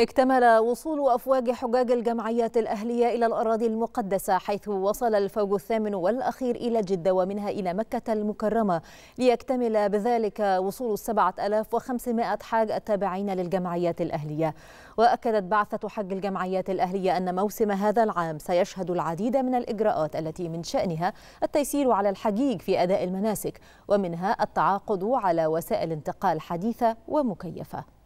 اكتمل وصول أفواج حجاج الجمعيات الأهلية إلى الأراضي المقدسة، حيث وصل الفوج الثامن والأخير إلى جدة ومنها إلى مكة المكرمة، ليكتمل بذلك وصول 7500 حاج التابعين للجمعيات الأهلية. وأكدت بعثة حج الجمعيات الأهلية أن موسم هذا العام سيشهد العديد من الإجراءات التي من شأنها التيسير على الحجيج في أداء المناسك، ومنها التعاقد على وسائل انتقال حديثة ومكيفة.